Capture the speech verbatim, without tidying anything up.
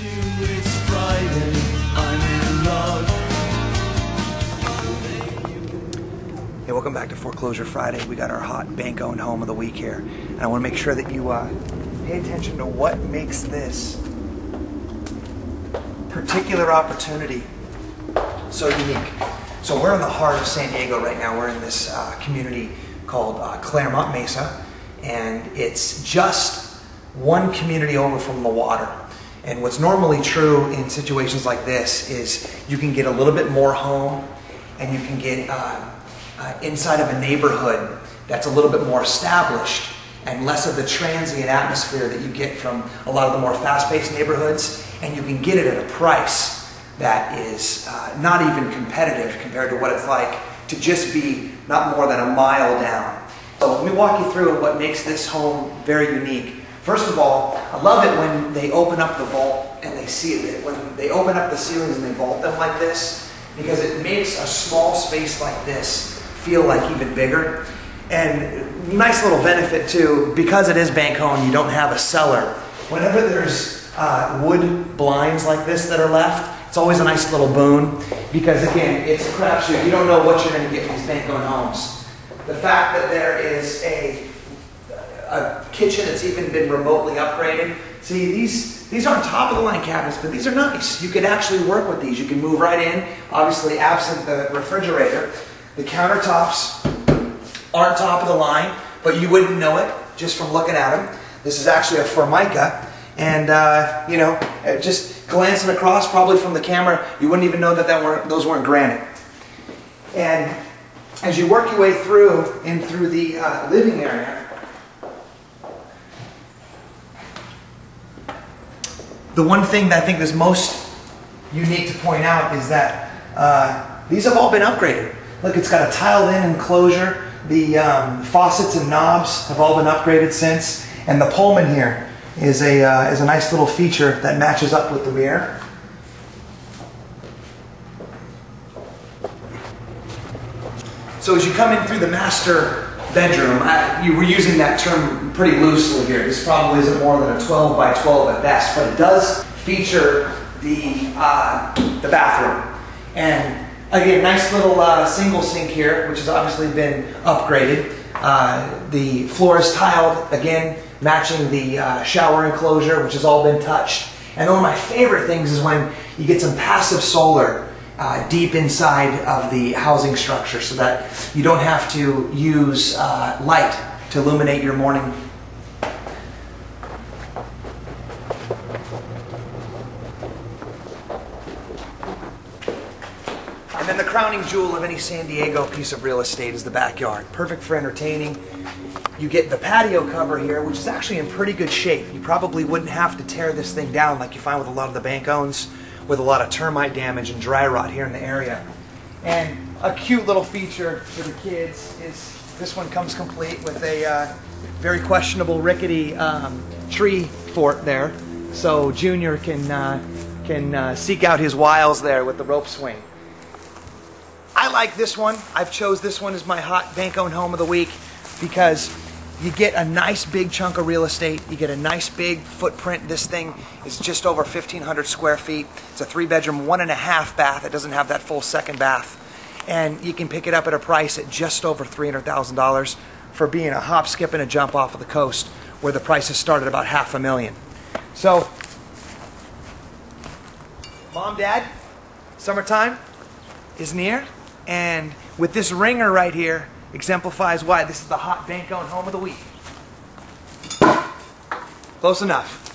Hey, welcome back to Foreclosure Friday. We got our hot bank-owned home of the week here. And I want to make sure that you uh, pay attention to what makes this particular opportunity so unique. So we're in the heart of San Diego right now. We're in this uh, community called uh, Claremont Mesa, and it's just one community over from the water. And what's normally true in situations like this is you can get a little bit more home, and you can get uh, uh, inside of a neighborhood that's a little bit more established and less of the transient atmosphere that you get from a lot of the more fast-paced neighborhoods, and you can get it at a price that is uh, not even competitive compared to what it's like to just be not more than a mile down. So let me walk you through what makes this home very unique. First of all, I love it when they open up the vault and they see it, when they open up the ceilings and they vault them like this, because it makes a small space like this feel like even bigger. And nice little benefit too, because it is bank-owned, you don't have a cellar. Whenever there's uh, wood blinds like this that are left, it's always a nice little boon, because again, it's a crapshoot. You don't know what you're going to get in these bank-owned homes. The fact that there is a, a kitchen that's even been remotely upgraded. See, these, these aren't top-of-the-line cabinets, but these are nice. You can actually work with these. You can move right in, obviously absent the refrigerator. The countertops aren't top-of-the-line, but you wouldn't know it just from looking at them. This is actually a Formica. And, uh, you know, just glancing across probably from the camera, you wouldn't even know that, that weren't, those weren't granite. And as you work your way through and through the uh, living area, the one thing that I think is most unique to point out is that uh, these have all been upgraded. Look, it's got a tiled-in enclosure. The um, faucets and knobs have all been upgraded since. And the Pullman here is a, uh, is a nice little feature that matches up with the mirror. So as you come in through the master bedroom, I, you were using that term pretty loosely here. This probably isn't more than a twelve by twelve at best, but it does feature the, uh, the bathroom. And again, nice little uh, single sink here, which has obviously been upgraded. Uh, the floor is tiled, again, matching the uh, shower enclosure, which has all been touched. And one of my favorite things is when you get some passive solar uh, deep inside of the housing structure, so that you don't have to use uh, light to illuminate your morning. And then the crowning jewel of any San Diego piece of real estate is the backyard. Perfect for entertaining. You get the patio cover here, which is actually in pretty good shape. You probably wouldn't have to tear this thing down like you find with a lot of the bank owns, with a lot of termite damage and dry rot here in the area. And a cute little feature for the kids is this one comes complete with a uh, very questionable rickety um, tree fort there. So Junior can, uh, can uh, seek out his wiles there with the rope swing. I like this one. I've chose this one as my hot bank owned home of the week because you get a nice big chunk of real estate. You get a nice big footprint. This thing is just over fifteen hundred square feet. It's a three bedroom, one and a half bath. It doesn't have that full second bath. And you can pick it up at a price at just over three hundred thousand dollars for being a hop, skip, and a jump off of the coast, where the prices start at about half a million. So, mom, dad, summertime is near. And with this ringer right here, exemplifies why this is the hot bank-owned home of the week. Close enough.